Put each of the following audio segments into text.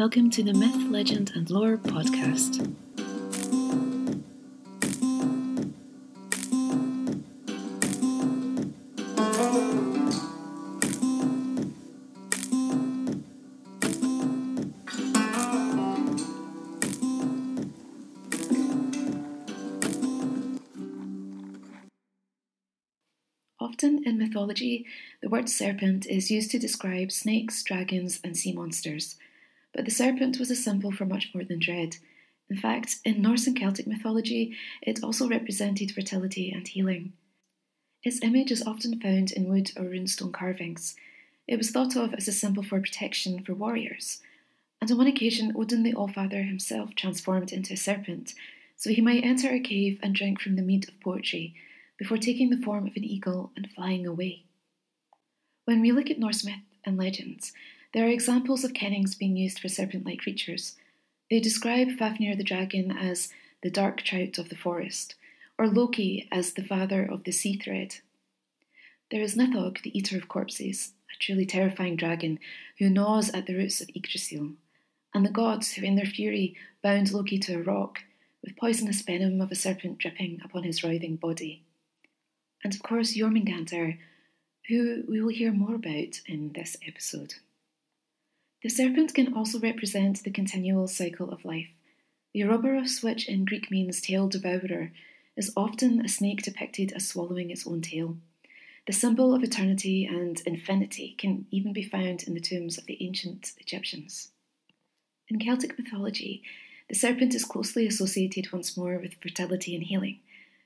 Welcome to the Myth, Legend and Lore podcast. Often in mythology, the word serpent is used to describe snakes, dragons and sea monsters. But the serpent was a symbol for much more than dread. In fact, in Norse and Celtic mythology, it also represented fertility and healing. Its image is often found in wood or runestone carvings. It was thought of as a symbol for protection for warriors. And on one occasion, Odin the Allfather himself transformed into a serpent, so he might enter a cave and drink from the mead of poetry, before taking the form of an eagle and flying away. When we look at Norse myth and legends, there are examples of kennings being used for serpent-like creatures. They describe Fafnir the dragon as the dark trout of the forest, or Loki as the father of the sea thread. There is Nidhogg, the eater of corpses, a truly terrifying dragon who gnaws at the roots of Yggdrasil, and the gods who in their fury bound Loki to a rock, with poisonous venom of a serpent dripping upon his writhing body. And of course Jormungandr, who we will hear more about in this episode. The serpent can also represent the continual cycle of life. The Ouroboros, which in Greek means tail devourer, is often a snake depicted as swallowing its own tail. The symbol of eternity and infinity can even be found in the tombs of the ancient Egyptians. In Celtic mythology, the serpent is closely associated once more with fertility and healing,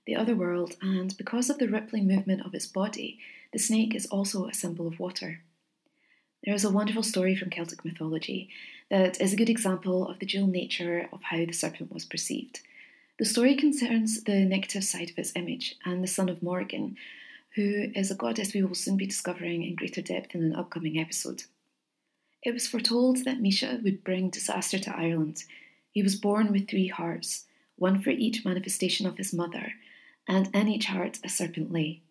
the other world, and because of the rippling movement of its body, the snake is also a symbol of water. There is a wonderful story from Celtic mythology that is a good example of the dual nature of how the serpent was perceived. The story concerns the negative side of its image and the son of Morgan, who is a goddess we will soon be discovering in greater depth in an upcoming episode. It was foretold that Misha would bring disaster to Ireland. He was born with three hearts, one for each manifestation of his mother, and in each heart a serpent lay.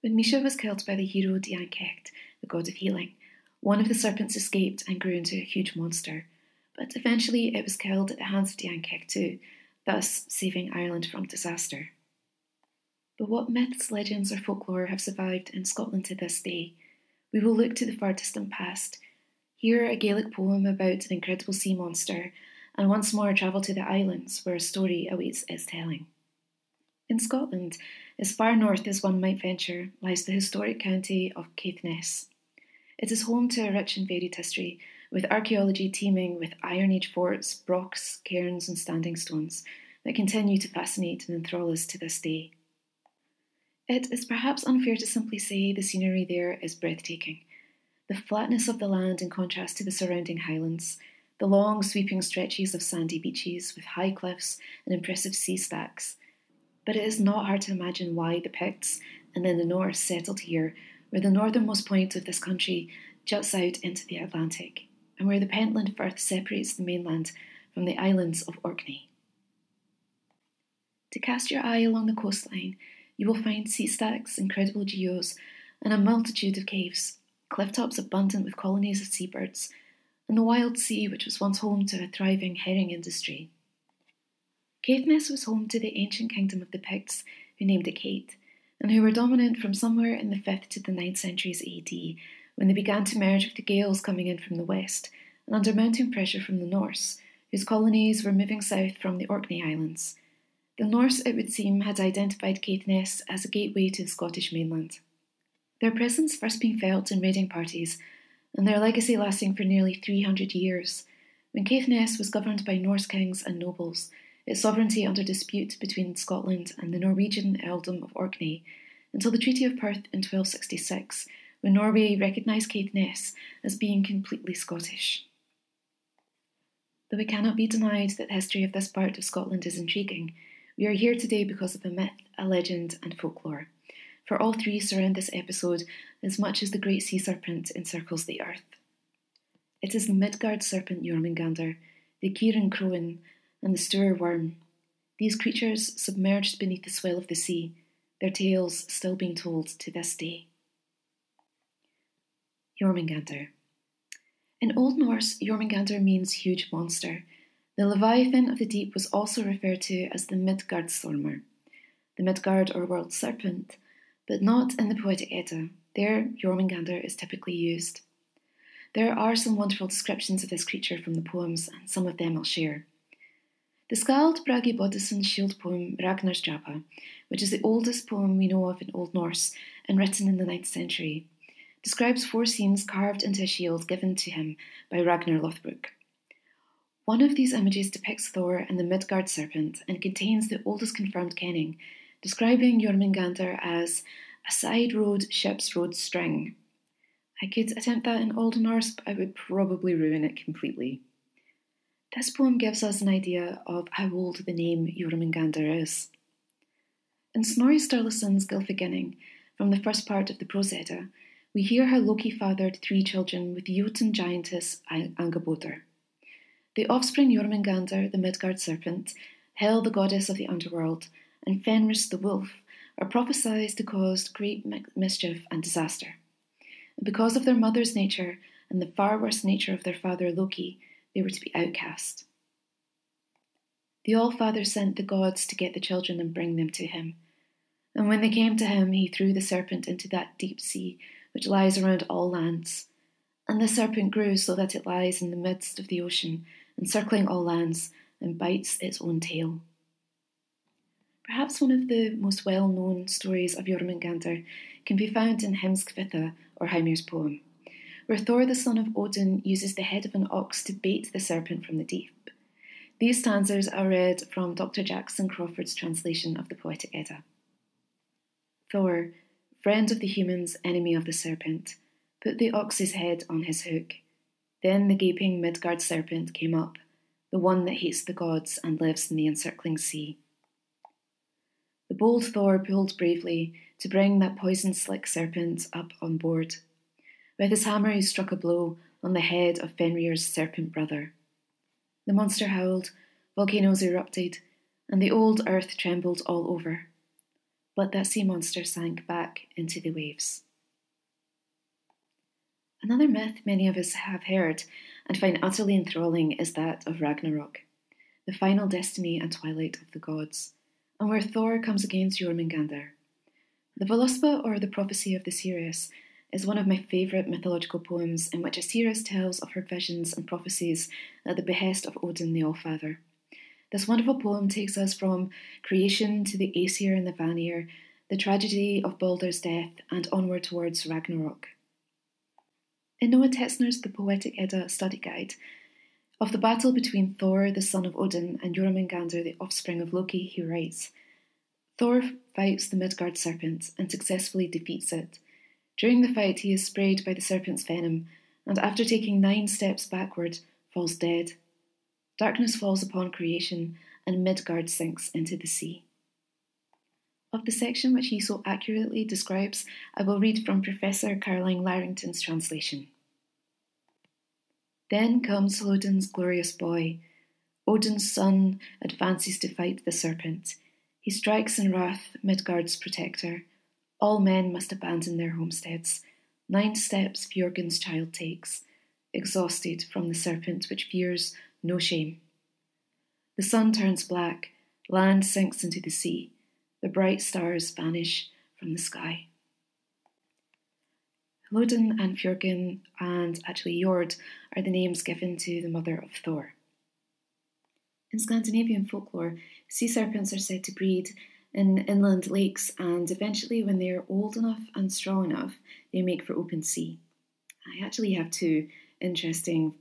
When Misha was killed by the hero Dian Cecht, the god of healing, one of the serpents escaped and grew into a huge monster, but eventually it was killed at the hands of Dian Cecht too, thus saving Ireland from disaster. But what myths, legends or folklore have survived in Scotland to this day? We will look to the far distant past, hear a Gaelic poem about an incredible sea monster, and once more travel to the islands where a story awaits its telling. In Scotland, as far north as one might venture, lies the historic county of Caithness. It is home to a rich and varied history, with archaeology teeming with Iron Age forts, brochs, cairns and standing stones that continue to fascinate and enthrall us to this day. It is perhaps unfair to simply say the scenery there is breathtaking. The flatness of the land in contrast to the surrounding highlands, the long sweeping stretches of sandy beaches with high cliffs and impressive sea stacks. But it is not hard to imagine why the Picts and then the Norse settled here, where the northernmost point of this country juts out into the Atlantic, and where the Pentland Firth separates the mainland from the islands of Orkney. To cast your eye along the coastline, you will find sea stacks, incredible geos, and a multitude of caves, clifftops abundant with colonies of seabirds, and the wild sea which was once home to a thriving herring industry. Caithness was home to the ancient kingdom of the Picts, who named it Cait, and who were dominant from somewhere in the 5th to the 9th centuries AD, when they began to merge with the Gaels coming in from the west, and under mounting pressure from the Norse, whose colonies were moving south from the Orkney Islands. The Norse, it would seem, had identified Caithness as a gateway to the Scottish mainland. Their presence first being felt in raiding parties, and their legacy lasting for nearly 300 years, when Caithness was governed by Norse kings and nobles, its sovereignty under dispute between Scotland and the Norwegian earldom of Orkney, until the Treaty of Perth in 1266, when Norway recognised Caithness as being completely Scottish. Though it cannot be denied that the history of this part of Scotland is intriguing, we are here today because of a myth, a legend and folklore, for all three surround this episode as much as the great sea serpent encircles the earth. It is the Midgard Serpent Jormungandr, the Cirein Croin, and the Stoor Worm. These creatures submerged beneath the swell of the sea, their tales still being told to this day. Jormungandr. In Old Norse, Jormungandr means huge monster. The Leviathan of the deep was also referred to as the Midgard Stormer, the Midgard or World Serpent, but not in the Poetic Edda. There, Jormungandr is typically used. There are some wonderful descriptions of this creature from the poems, and some of them I'll share. The Skald Bragi Boddison's shield poem Ragnarskjapa, which is the oldest poem we know of in Old Norse and written in the 9th century, describes 4 scenes carved into a shield given to him by Ragnar Lothbrok. One of these images depicts Thor and the Midgard Serpent and contains the oldest confirmed kenning, describing Jormungandr as a side-road ship's road string. I could attempt that in Old Norse, but I would probably ruin it completely. This poem gives us an idea of how old the name Jormungandr is. In Snorri Sturluson's Gylfaginning, from the first part of the Prose Edda, we hear how Loki fathered 3 children with the Jotun giantess Angabódr. The offspring Jormungandr, the Midgard Serpent, Hel, the goddess of the underworld, and Fenris the wolf are prophesied to cause great mischief and disaster. And because of their mother's nature and the far worse nature of their father Loki, they were to be outcast. The All-Father sent the gods to get the children and bring them to him. And when they came to him, he threw the serpent into that deep sea which lies around all lands. And the serpent grew so that it lies in the midst of the ocean, encircling all lands, and bites its own tail. Perhaps one of the most well-known stories of Jormungandr can be found in Heimskvitha, or Heimir's poem, where Thor, the son of Odin, uses the head of an ox to bait the serpent from the deep. These stanzas are read from Dr. Jackson Crawford's translation of the Poetic Edda. Thor, friend of the humans, enemy of the serpent, put the ox's head on his hook. Then the gaping Midgard serpent came up, the one that hates the gods and lives in the encircling sea. The bold Thor pulled bravely to bring that poison-slick serpent up on board. With his hammer he struck a blow on the head of Fenrir's serpent brother. The monster howled, volcanoes erupted, and the old earth trembled all over. But that sea monster sank back into the waves. Another myth many of us have heard and find utterly enthralling is that of Ragnarok, the final destiny and twilight of the gods, and where Thor comes against Jormungandr. The Voluspa, or the Prophecy of the Seeress, is one of my favourite mythological poems in which a seeress tells of her visions and prophecies at the behest of Odin the Allfather. This wonderful poem takes us from creation to the Aesir and the Vanir, the tragedy of Baldr's death, and onward towards Ragnarok. In Noah Tetzner's The Poetic Edda Study Guide, of the battle between Thor, the son of Odin, and Jormungandr, the offspring of Loki, he writes, Thor fights the Midgard serpent and successfully defeats it. During the fight he is sprayed by the serpent's venom, and after taking 9 steps backward, falls dead. Darkness falls upon creation, and Midgard sinks into the sea. Of the section which he so accurately describes, I will read from Professor Caroline Larrington's translation. Then comes Odin's glorious boy. Odin's son advances to fight the serpent. He strikes in wrath Midgard's protector. All men must abandon their homesteads. 9 steps Fjörgun's child takes, exhausted from the serpent which fears no shame. The sun turns black, land sinks into the sea. The bright stars vanish from the sky. Hlodin and Fjörgun, and actually Jord, are the names given to the mother of Thor. In Scandinavian folklore, sea serpents are said to breed in inland lakes, and eventually when they are old enough and strong enough, they make for open sea. I actually have 2 interesting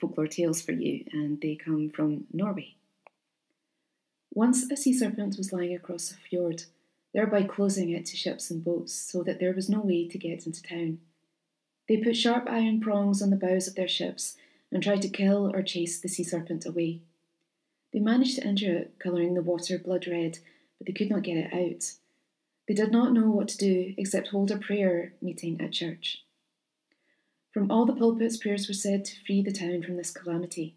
folklore tales for you, and they come from Norway. Once a sea serpent was lying across a fjord, thereby closing it to ships and boats so that there was no way to get into town. They put sharp iron prongs on the bows of their ships and tried to kill or chase the sea serpent away. They managed to injure it, colouring the water blood red, but they could not get it out. They did not know what to do except hold a prayer meeting at church. From all the pulpits, prayers were said to free the town from this calamity.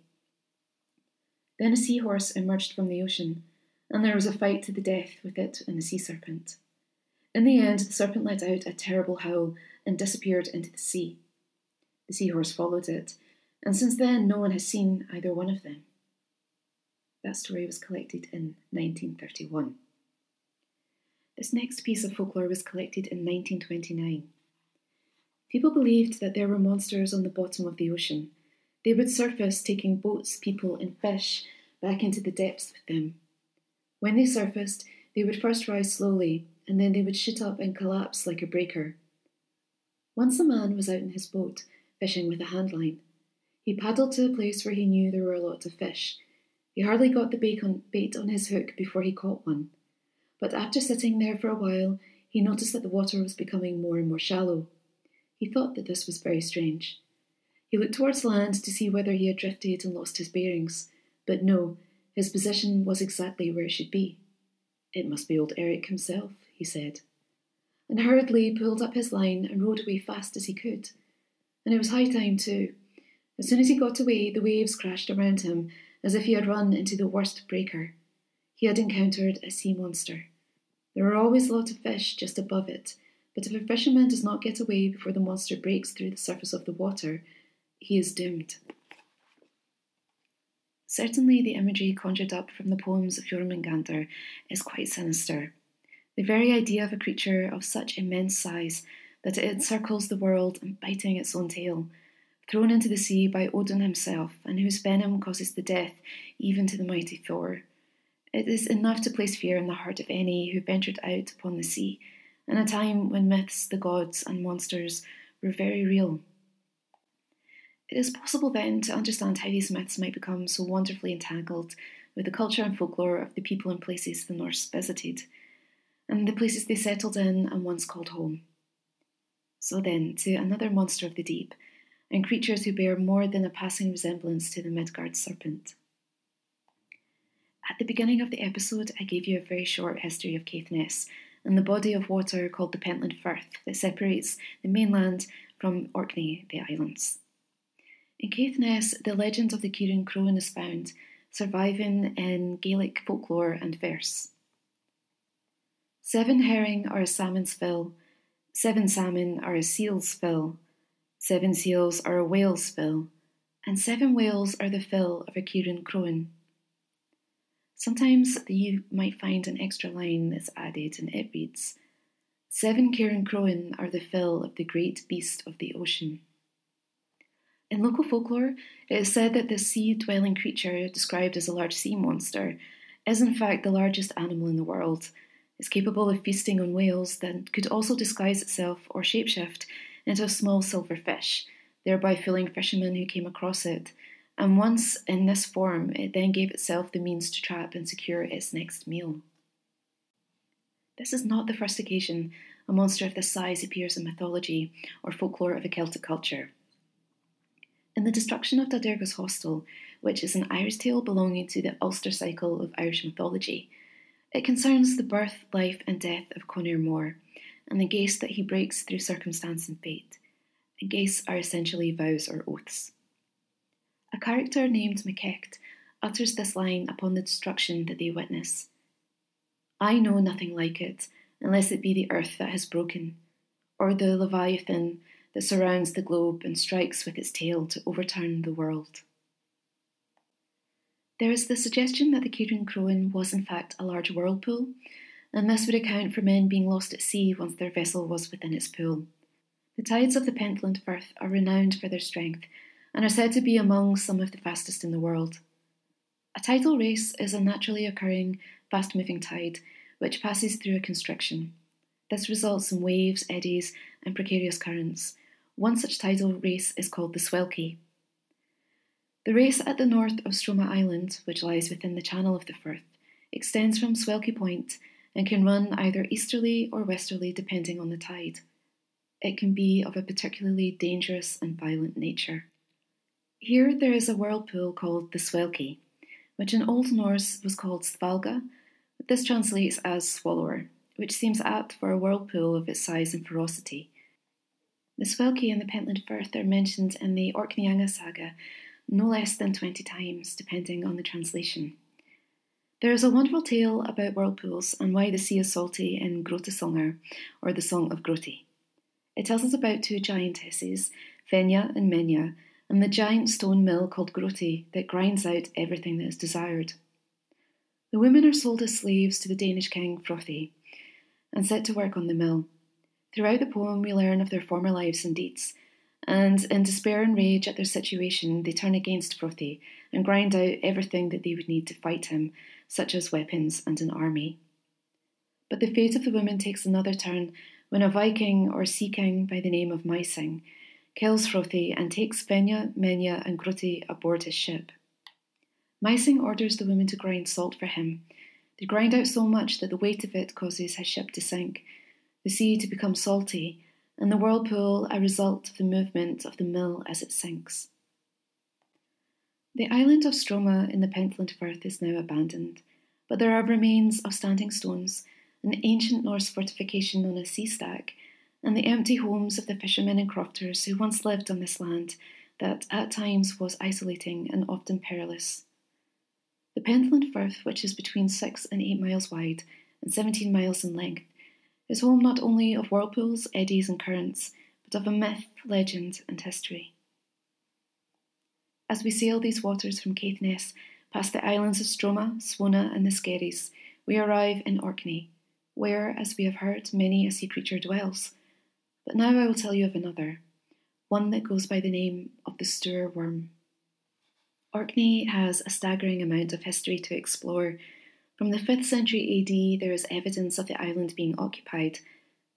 Then a seahorse emerged from the ocean, and there was a fight to the death with it and the sea serpent. In the end, the serpent let out a terrible howl and disappeared into the sea. The seahorse followed it, and since then no one has seen either one of them. That story was collected in 1931. This next piece of folklore was collected in 1929. People believed that there were monsters on the bottom of the ocean. They would surface, taking boats, people and fish back into the depths with them. When they surfaced, they would first rise slowly, and then they would shoot up and collapse like a breaker. Once a man was out in his boat, fishing with a handline. He paddled to a place where he knew there were a lot of fish. He hardly got the bait on his hook before he caught one. But after sitting there for a while, he noticed that the water was becoming more and more shallow. He thought that this was very strange. He looked towards land to see whether he had drifted and lost his bearings, but no, his position was exactly where it should be. It must be old Eric himself, he said, and hurriedly pulled up his line and rowed away fast as he could. And it was high time too. As soon as he got away, the waves crashed around him, as if he had run into the worst breaker. He had encountered a sea monster. There are always a lot of fish just above it, but if a fisherman does not get away before the monster breaks through the surface of the water, he is doomed. Certainly the imagery conjured up from the poems of Jormungandr is quite sinister. The very idea of a creature of such immense size that it encircles the world and biting its own tail, thrown into the sea by Odin himself, and whose venom causes the death even to the mighty Thor. It is enough to place fear in the heart of any who ventured out upon the sea, in a time when myths, the gods and monsters were very real. It is possible then to understand how these myths might become so wonderfully entangled with the culture and folklore of the people and places the Norse visited, and the places they settled in and once called home. So then, to another monster of the deep, and creatures who bear more than a passing resemblance to the Midgard Serpent. At the beginning of the episode, I gave you a very short history of Caithness and the body of water called the Pentland Firth that separates the mainland from Orkney, the islands. In Caithness, the legend of the Cirein Croin is found, surviving in Gaelic folklore and verse. 7 herring are a salmon's fill, 7 salmon are a seal's fill, 7 seals are a whale's fill, and 7 whales are the fill of a Cirein Croin. Sometimes you might find an extra line that's added, and it reads, 7 Cirein Croin are the fill of the great beast of the ocean. In local folklore, it is said that this sea-dwelling creature, described as a large sea monster, is in fact the largest animal in the world. It's capable of feasting on whales, then could also disguise itself or shapeshift into a small silver fish, thereby fooling fishermen who came across it. And once in this form, it then gave itself the means to trap and secure its next meal. This is not the first occasion a monster of this size appears in mythology or folklore of a Celtic culture. In the destruction of Dodderga's Hostel, which is an Irish tale belonging to the Ulster cycle of Irish mythology, it concerns the birth, life and death of Conaire Mór, and the ghaist that he breaks through circumstance and fate. And ghaists are essentially vows or oaths. A character named Cecht utters this line upon the destruction that they witness. I know nothing like it, unless it be the earth that has broken, or the Leviathan that surrounds the globe and strikes with its tail to overturn the world. There is the suggestion that the Cirein Croin was in fact a large whirlpool, and this would account for men being lost at sea once their vessel was within its pool. The tides of the Pentland Firth are renowned for their strength, and are said to be among some of the fastest in the world. A tidal race is a naturally occurring, fast-moving tide, which passes through a constriction. This results in waves, eddies, and precarious currents. One such tidal race is called the Swelkie. The race at the north of Stroma Island, which lies within the channel of the Firth, extends from Swelkie Point and can run either easterly or westerly depending on the tide. It can be of a particularly dangerous and violent nature. Here there is a whirlpool called the Swelkie, which in Old Norse was called Svalga, but this translates as swallower, which seems apt for a whirlpool of its size and ferocity. The Swelkie and the Pentland Firth are mentioned in the Orkneyinga saga no less than 20 times, depending on the translation. There is a wonderful tale about whirlpools and why the sea is salty in Groti, or the Song of Groti. It tells us about 2 giantesses Fenja and Menja, and the giant stone mill called Groti that grinds out everything that is desired. The women are sold as slaves to the Danish king Fróði, and set to work on the mill. Throughout the poem we learn of their former lives and deeds, and in despair and rage at their situation they turn against Fróði and grind out everything that they would need to fight him, such as weapons and an army. But the fate of the women takes another turn when a Viking or sea king by the name of Mýsingr kills Fróði and takes Fenja, Menja and Groti aboard his ship. Mýsingr orders the women to grind salt for him. They grind out so much that the weight of it causes his ship to sink, the sea to become salty, and the whirlpool a result of the movement of the mill as it sinks. The island of Stroma in the Pentland Firth is now abandoned, but there are remains of standing stones, an ancient Norse fortification on a sea stack, and the empty homes of the fishermen and crofters who once lived on this land that at times was isolating and often perilous. The Pentland Firth, which is between 6 and 8 miles wide and 17 miles in length, is home not only of whirlpools, eddies and currents, but of a myth, legend and history. As we sail these waters from Caithness, past the islands of Stroma, Svona and the Skerries, we arrive in Orkney, where, as we have heard, many a sea creature dwells. But now I will tell you of another, one that goes by the name of the Stoor Worm. Orkney has a staggering amount of history to explore. From the 5th century AD there is evidence of the island being occupied.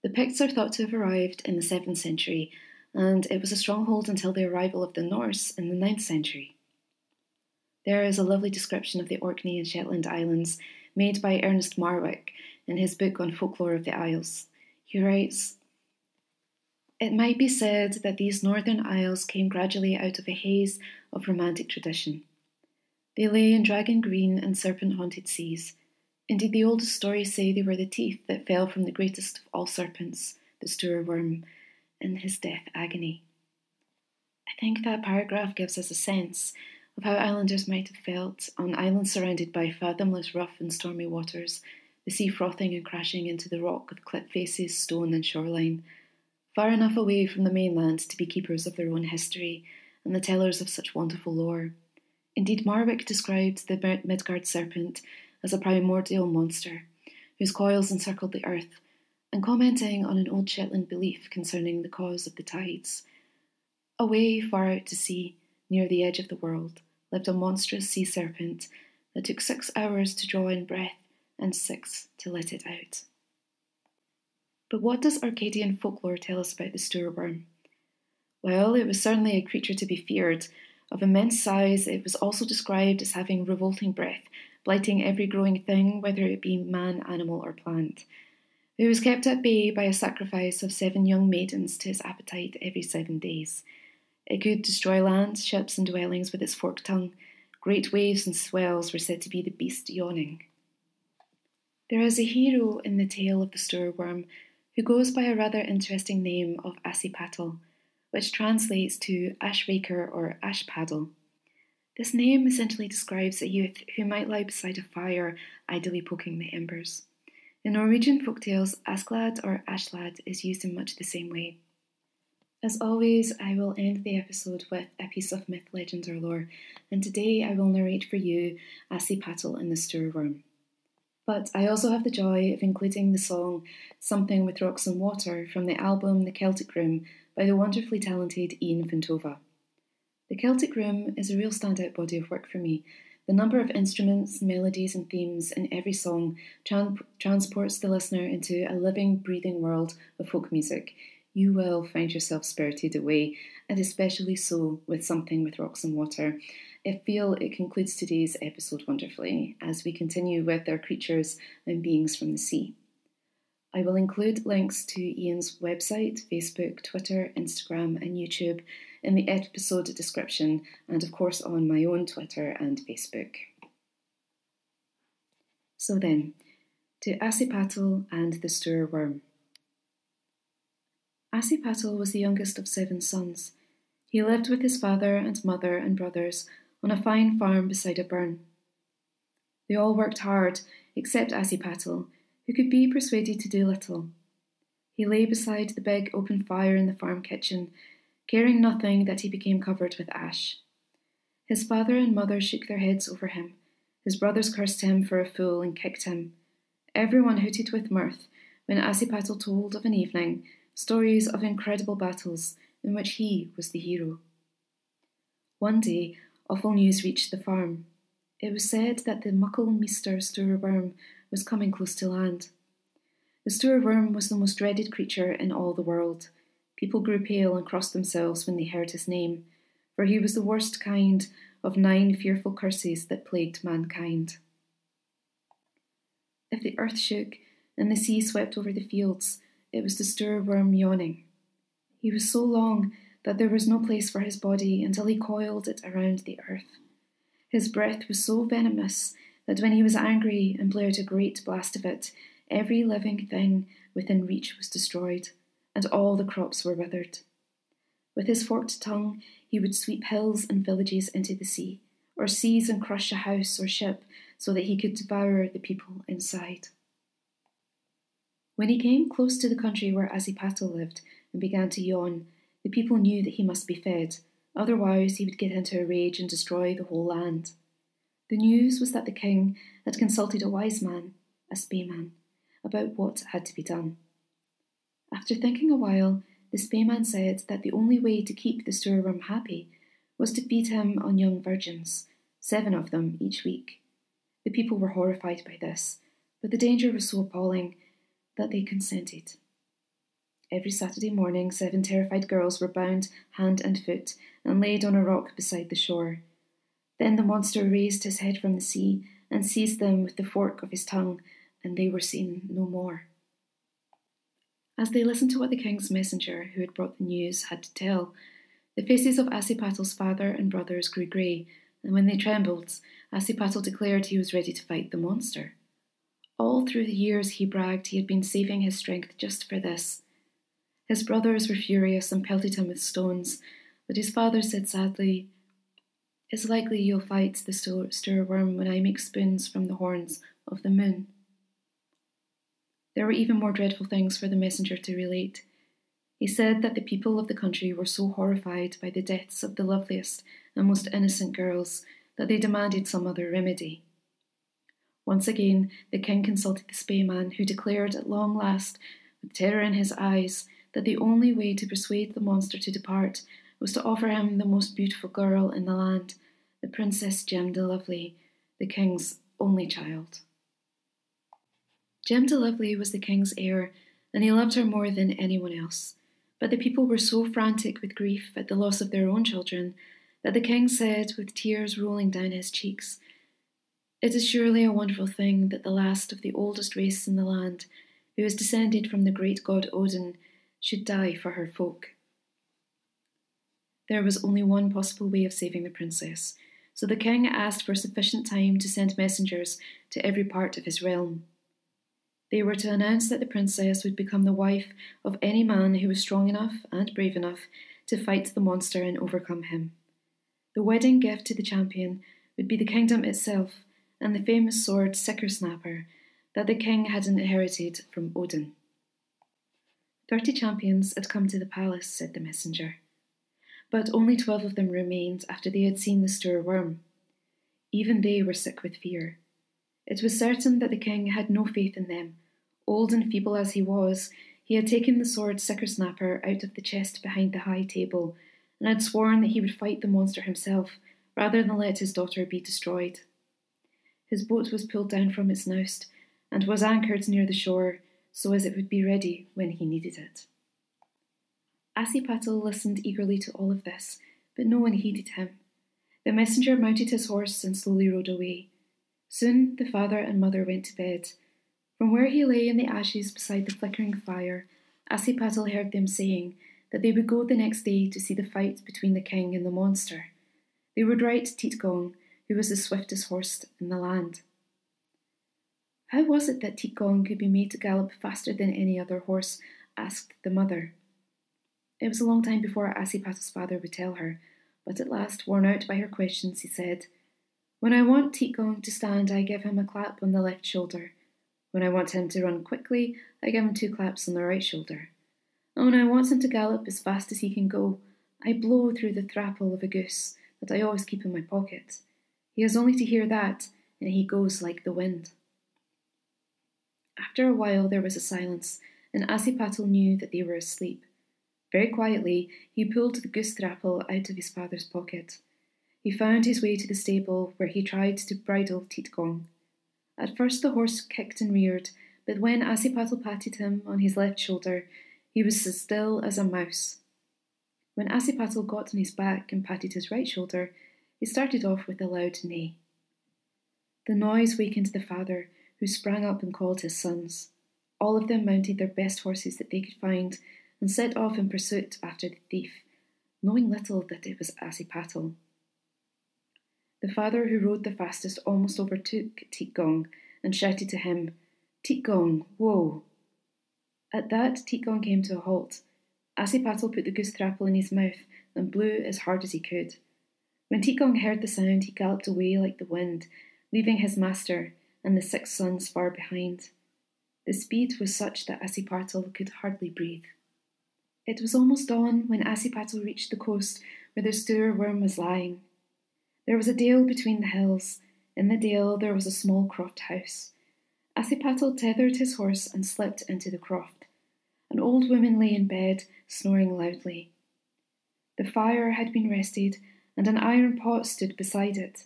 The Picts are thought to have arrived in the 7th century, and it was a stronghold until the arrival of the Norse in the 9th century. There is a lovely description of the Orkney and Shetland islands made by Ernest Marwick in his book on folklore of the Isles. He writes, "It might be said that these northern isles came gradually out of a haze of romantic tradition. They lay in dragon-green and serpent-haunted seas. Indeed, the oldest stories say they were the teeth that fell from the greatest of all serpents, the Stoor Worm, in his death agony." I think that paragraph gives us a sense of how islanders might have felt on islands surrounded by fathomless rough and stormy waters, the sea frothing and crashing into the rock with cliff faces, stone and shoreline, far enough away from the mainland to be keepers of their own history and the tellers of such wonderful lore. Indeed, Marwick described the Midgard Serpent as a primordial monster, whose coils encircled the earth, and commenting on an old Shetland belief concerning the cause of the tides. Away far out to sea, near the edge of the world, lived a monstrous sea serpent that took 6 hours to draw in breath and 6 to let it out. But what does Arcadian folklore tell us about the Stoor Worm? Well, it was certainly a creature to be feared. Of immense size, it was also described as having revolting breath, blighting every growing thing, whether it be man, animal or plant. It was kept at bay by a sacrifice of 7 young maidens to its appetite every 7 days. It could destroy land, ships and dwellings with its forked tongue. Great waves and swells were said to be the beast yawning. There is a hero in the tale of the Stoor Worm who goes by a rather interesting name of Asipattle, which translates to ash raker or ash paddle. This name essentially describes a youth who might lie beside a fire, idly poking the embers. In Norwegian folktales, asklad or ashlad is used in much the same way. As always, I will end the episode with a piece of myth, legend or lore, and today I will narrate for you Asipattle and the Stoor Worm. But I also have the joy of including the song Something with Rocks and Water from the album The Celtic Room by the wonderfully talented Ian Fontova. The Celtic Room is a real standout body of work for me. The number of instruments, melodies and themes in every song transports the listener into a living, breathing world of folk music. You will find yourself spirited away, and especially so with Something with Rocks and Water. I feel it concludes today's episode wonderfully, as we continue with our creatures and beings from the sea. I will include links to Ian's website, Facebook, Twitter, Instagram and YouTube in the episode description, and of course on my own Twitter and Facebook. So then, to Asipattle and the Stoor Worm. Asipattle was the youngest of 7 sons. He lived with his father and mother and brothers on a fine farm beside a burn. They all worked hard, except Asipattle, who could be persuaded to do little. He lay beside the big open fire in the farm kitchen, caring nothing that he became covered with ash. His father and mother shook their heads over him. His brothers cursed him for a fool and kicked him. Everyone hooted with mirth when Asipattle told of an evening stories of incredible battles in which he was the hero. One day, awful news reached the farm. It was said that the muckle meester Stoor Worm was coming close to land. The Stoor Worm was the most dreaded creature in all the world. People grew pale and crossed themselves when they heard his name, for he was the worst kind of 9 fearful curses that plagued mankind. If the earth shook and the sea swept over the fields, it was the Stoor Worm yawning. He was so long that there was no place for his body until he coiled it around the earth. His breath was so venomous that when he was angry and blared a great blast of it, every living thing within reach was destroyed, and all the crops were withered. With his forked tongue, he would sweep hills and villages into the sea, or seize and crush a house or ship so that he could devour the people inside. When he came close to the country where Asipattle lived and began to yawn, the people knew that he must be fed, otherwise he would get into a rage and destroy the whole land. The news was that the king had consulted a wise man, a spaeman, about what had to be done. After thinking a while, the spaeman said that the only way to keep the Stoor Worm happy was to feed him on young virgins, 7 of them each week. The people were horrified by this, but the danger was so appalling that they consented. Every Saturday morning, 7 terrified girls were bound hand and foot and laid on a rock beside the shore. Then the monster raised his head from the sea and seized them with the fork of his tongue, and they were seen no more. As they listened to what the king's messenger, who had brought the news, had to tell, the faces of Asipattle's father and brothers grew grey, and when they trembled, Asipattle declared he was ready to fight the monster. All through the years he bragged he had been saving his strength just for this. His brothers were furious and pelted him with stones, but his father said sadly, "It's likely you'll fight the Stoor Worm when I make spoons from the horns of the moon." There were even more dreadful things for the messenger to relate. He said that the people of the country were so horrified by the deaths of the loveliest and most innocent girls that they demanded some other remedy. Once again, the king consulted the spaeman, who declared at long last, with terror in his eyes, that the only way to persuade the monster to depart was to offer him the most beautiful girl in the land, the Princess Gem-de-Lovely, the king's only child. Gem-de-Lovely was the king's heir, and he loved her more than anyone else. But the people were so frantic with grief at the loss of their own children that the king said, with tears rolling down his cheeks, "It is surely a wonderful thing that the last of the oldest race in the land, who is descended from the great god Odin, should die for her folk." There was only one possible way of saving the princess, so the king asked for sufficient time to send messengers to every part of his realm. They were to announce that the princess would become the wife of any man who was strong enough and brave enough to fight the monster and overcome him. The wedding gift to the champion would be the kingdom itself and the famous sword Sickersnapper that the king had inherited from Odin. 30 champions had come to the palace, said the messenger, but only 12 of them remained after they had seen the Stoor Worm. Even they were sick with fear. It was certain that the king had no faith in them. Old and feeble as he was, he had taken the sword Sickersnapper out of the chest behind the high table, and had sworn that he would fight the monster himself, rather than let his daughter be destroyed. His boat was pulled down from its noose, and was anchored near the shore, so as it would be ready when he needed it. Asipattle listened eagerly to all of this, but no one heeded him. The messenger mounted his horse and slowly rode away. Soon the father and mother went to bed. From where he lay in the ashes beside the flickering fire, Asipattle heard them saying that they would go the next day to see the fight between the king and the monster. They would ride Teetgong, who was the swiftest horse in the land. "How was it that Teetgong could be made to gallop faster than any other horse?" asked the mother. It was a long time before Asipattle's father would tell her, but at last, worn out by her questions, he said, "When I want Teetgong to stand, I give him a clap on the left shoulder. When I want him to run quickly, I give him 2 claps on the right shoulder. And when I want him to gallop as fast as he can go, I blow through the thrapple of a goose that I always keep in my pocket. He has only to hear that, and he goes like the wind. After a while there was a silence, and Asipattle knew that they were asleep. Very quietly he pulled the goose thrapple out of his father's pocket. He found his way to the stable, where he tried to bridle Teetgong. At first the horse kicked and reared, but when Asipattle patted him on his left shoulder, he was as still as a mouse. When Asipattle got on his back and patted his right shoulder, he started off with a loud neigh. The noise wakened the father, who sprang up and called his sons. All of them mounted their best horses that they could find and set off in pursuit after the thief, knowing little that it was Asipattle. The father who rode the fastest almost overtook Teetgong and shouted to him, "Teetgong, whoa!" At that, Teetgong came to a halt. Asipattle put the goose thrapple in his mouth and blew as hard as he could. When Teetgong heard the sound, he galloped away like the wind, leaving his master and the six sons far behind. The speed was such that Asipattle could hardly breathe. It was almost dawn when Asipattle reached the coast where the Stoor Worm was lying. There was a dale between the hills. In the dale there was a small croft house. Asipattle tethered his horse and slipped into the croft. An old woman lay in bed, snoring loudly. The fire had been rested, and an iron pot stood beside it.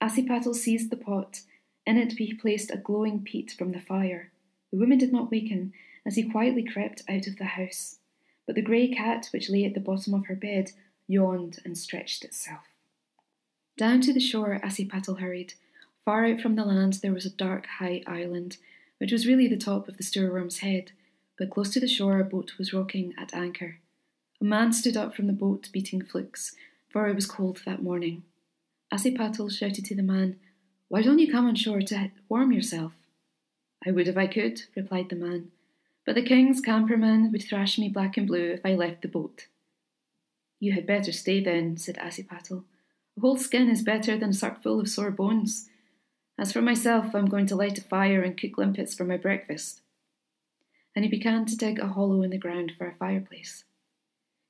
Asipattle seized the pot. In it he placed a glowing peat from the fire. The woman did not waken, as he quietly crept out of the house. But the grey cat, which lay at the bottom of her bed, yawned and stretched itself. Down to the shore Asipattle hurried. Far out from the land there was a dark, high island, which was really the top of the Stoor Worm's head, but close to the shore a boat was rocking at anchor. A man stood up from the boat beating flukes, for it was cold that morning. Asipattle shouted to the man, "Why don't you come on shore to warm yourself?" "I would if I could," replied the man, "but the king's camperman would thrash me black and blue if I left the boat." "You had better stay then," said Asipattle. "A whole skin is better than a sackful of sore bones. As for myself, I'm going to light a fire and cook limpets for my breakfast." And he began to dig a hollow in the ground for a fireplace.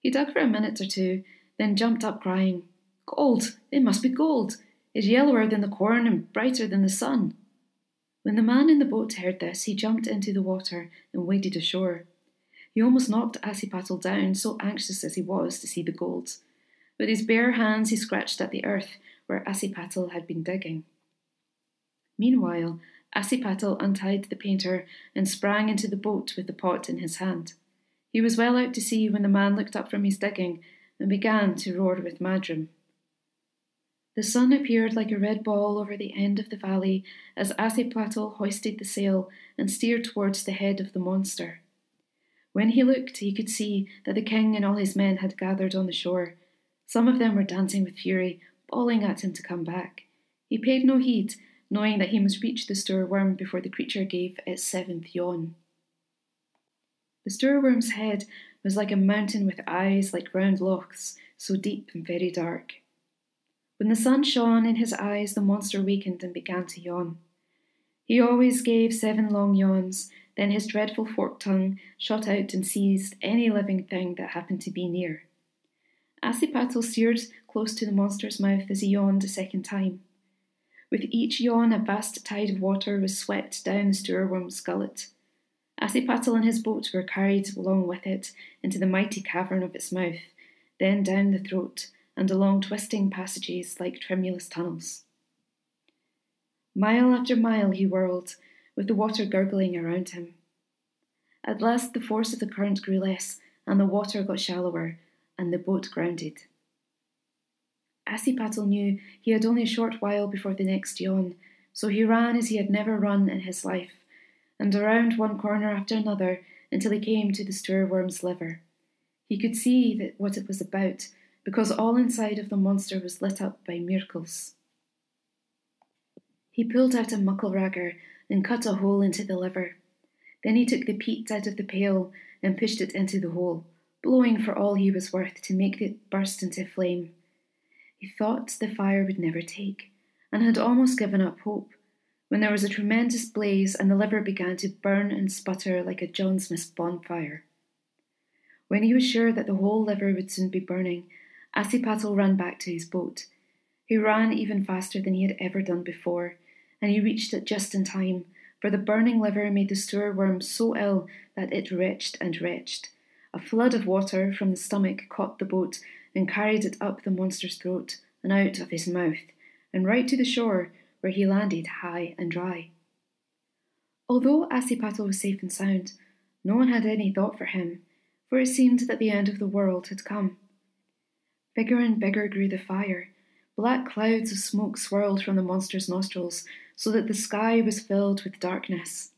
He dug for a minute or two, then jumped up crying, "Gold! It must be gold! It's yellower than the corn and brighter than the sun." When the man in the boat heard this, he jumped into the water and waded ashore. He almost knocked Asipattle down, so anxious as he was to see the gold. With his bare hands he scratched at the earth where Asipattle had been digging. Meanwhile, Asipattle untied the painter and sprang into the boat with the pot in his hand. He was well out to sea when the man looked up from his digging and began to roar with madrum. The sun appeared like a red ball over the end of the valley as Asipattle hoisted the sail and steered towards the head of the monster. When he looked, he could see that the king and all his men had gathered on the shore. Some of them were dancing with fury, bawling at him to come back. He paid no heed, knowing that he must reach the Stoor Worm before the creature gave its seventh yawn. The Stoor Worm's head was like a mountain with eyes like round lochs, so deep and very dark. When the sun shone in his eyes, the monster wakened and began to yawn. He always gave 7 long yawns, then his dreadful forked tongue shot out and seized any living thing that happened to be near. Asipattle steered close to the monster's mouth as he yawned a second time. With each yawn, a vast tide of water was swept down the Stoor Worm's gullet. Asipattle and his boat were carried along with it into the mighty cavern of its mouth, then down the throat, and along twisting passages like tremulous tunnels. Mile after mile he whirled, with the water gurgling around him. At last the force of the current grew less, and the water got shallower, and the boat grounded. Asipattle knew he had only a short while before the next yawn, so he ran as he had never run in his life, and around one corner after another until he came to the Stoor Worm's liver. He could see that what it was about, because all inside of the monster was lit up by miracles. He pulled out a muckle ragger and cut a hole into the liver. Then he took the peat out of the pail and pushed it into the hole, blowing for all he was worth to make it burst into flame. He thought the fire would never take, and had almost given up hope, when there was a tremendous blaze and the liver began to burn and sputter like a John Smith's bonfire. When he was sure that the whole liver would soon be burning, Asipattle ran back to his boat. He ran even faster than he had ever done before, and he reached it just in time, for the burning liver made the Stoor Worm so ill that it retched and retched. A flood of water from the stomach caught the boat and carried it up the monster's throat and out of his mouth, and right to the shore, where he landed high and dry. Although Asipattle was safe and sound, no one had any thought for him, for it seemed that the end of the world had come. Bigger and bigger grew the fire. Black clouds of smoke swirled from the monster's nostrils, so that the sky was filled with darkness.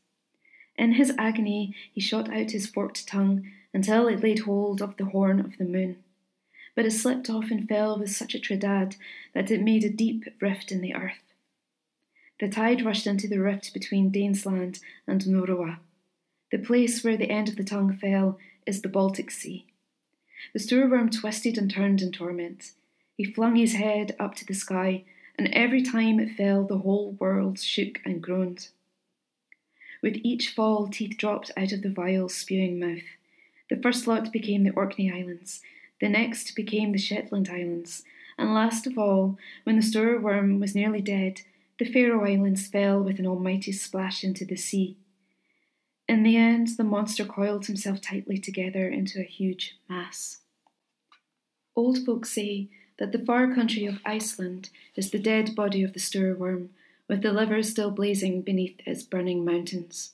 In his agony, he shot out his forked tongue until it laid hold of the horn of the moon. But it slipped off and fell with such a tredad that it made a deep rift in the earth. The tide rushed into the rift between Danesland and Norua. The place where the end of the tongue fell is the Baltic Sea. The Stoor Worm twisted and turned in torment. He flung his head up to the sky, and every time it fell, the whole world shook and groaned. With each fall, teeth dropped out of the vile, spewing mouth. The first lot became the Orkney Islands, the next became the Shetland Islands, and last of all, when the Stoor Worm was nearly dead, the Faroe Islands fell with an almighty splash into the sea. In the end, the monster coiled himself tightly together into a huge mass. Old folks say that the far country of Iceland is the dead body of the Stoor Worm, with the liver still blazing beneath its burning mountains.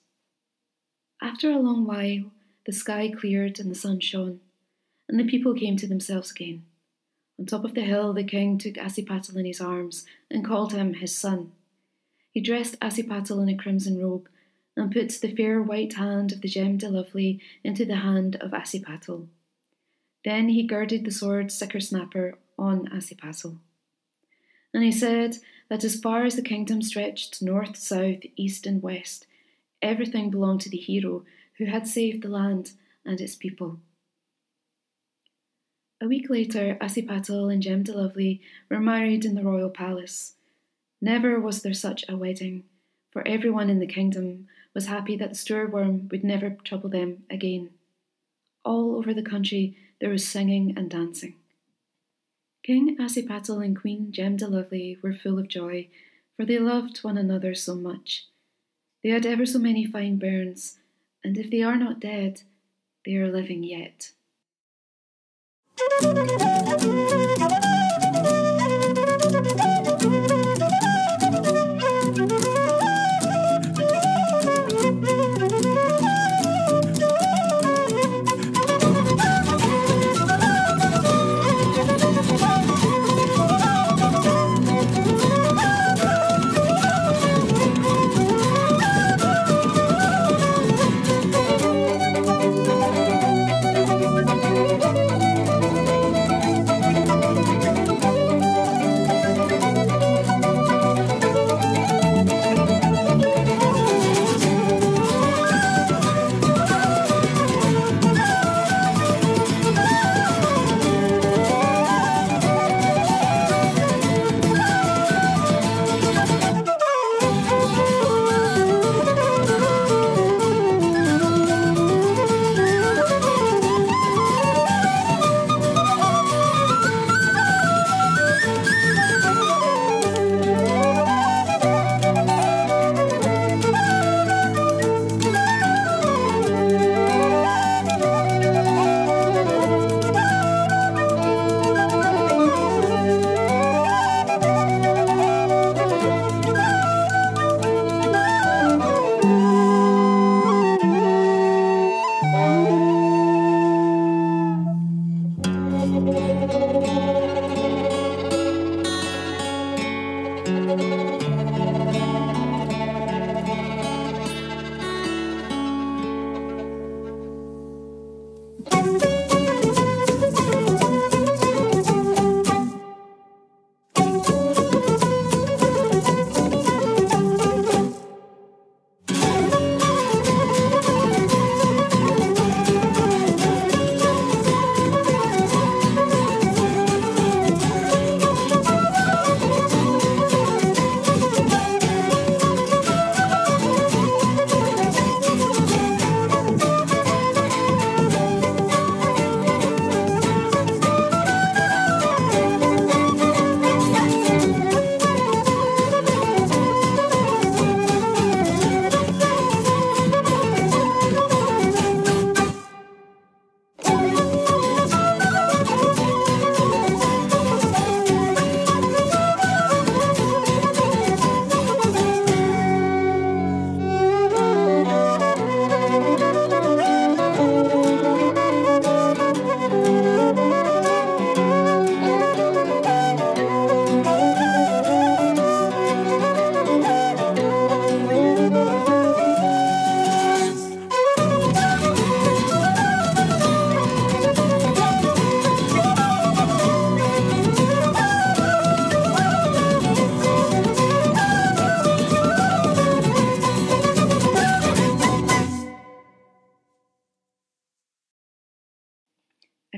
After a long while, the sky cleared and the sun shone, and the people came to themselves again. On top of the hill, the king took Asipattle in his arms and called him his son. He dressed Asipattle in a crimson robe and put the fair white hand of the Gem-de-Lovely into the hand of Asipattle. Then he girded the sword Sickersnapper on Asipattle. And he said that as far as the kingdom stretched north, south, east and west, everything belonged to the hero who had saved the land and its people. A week later, Asipattle and Gem-de-Lovely were married in the royal palace. Never was there such a wedding, for everyone in the kingdom was happy that the Stoor Worm would never trouble them again. All over the country there was singing and dancing. King Asipattle and Queen Gem-de-Lovely were full of joy, for they loved one another so much. They had ever so many fine bairns, and if they are not dead, they are living yet.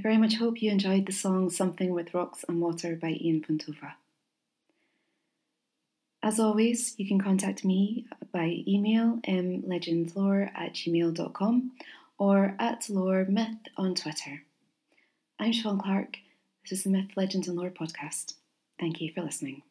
very much hope you enjoyed the song Something with Rocks and Water by Ian Fontova. As always, you can contact me by email mlegendlore@gmail.com or @loremyth on Twitter. I'm Siobhan Clark. This is the Myth, Legend and Lore podcast. Thank you for listening.